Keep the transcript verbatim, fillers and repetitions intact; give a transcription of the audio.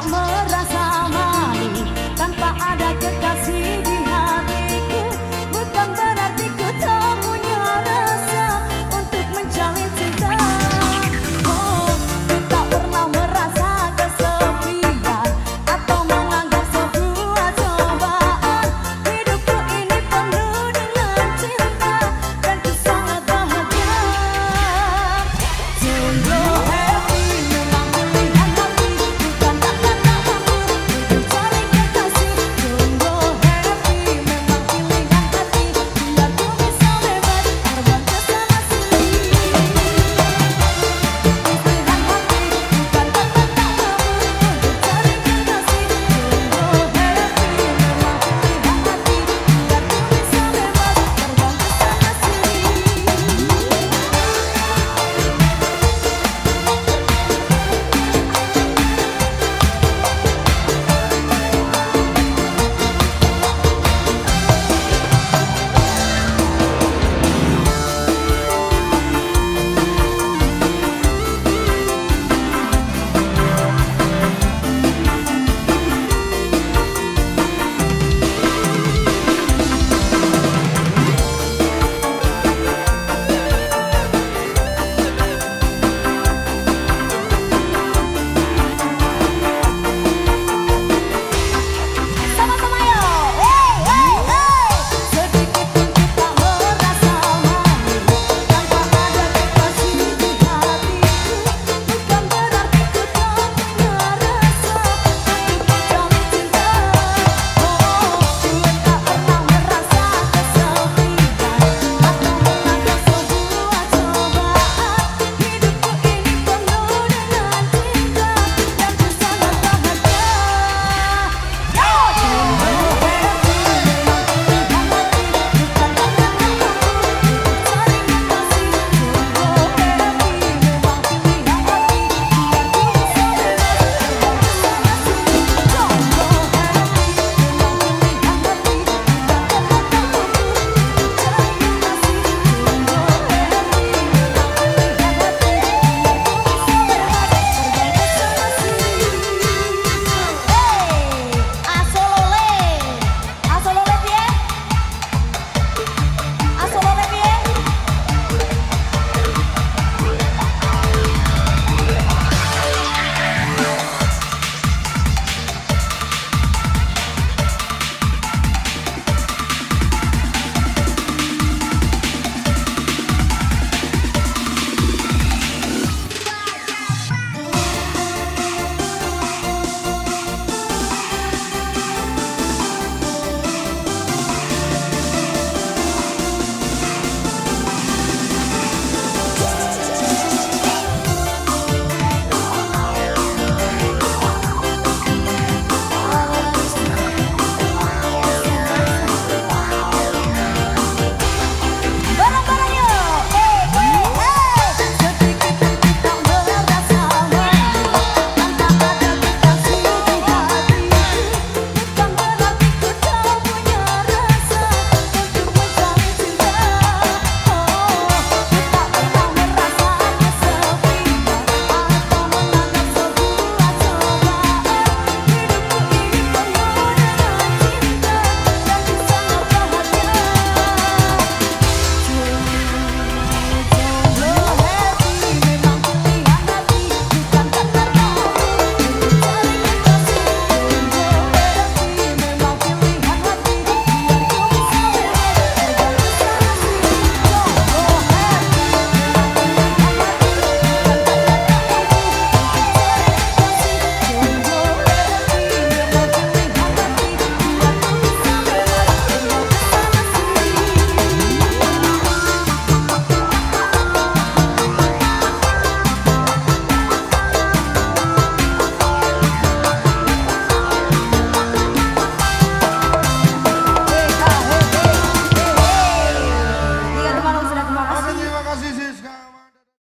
tak merasa.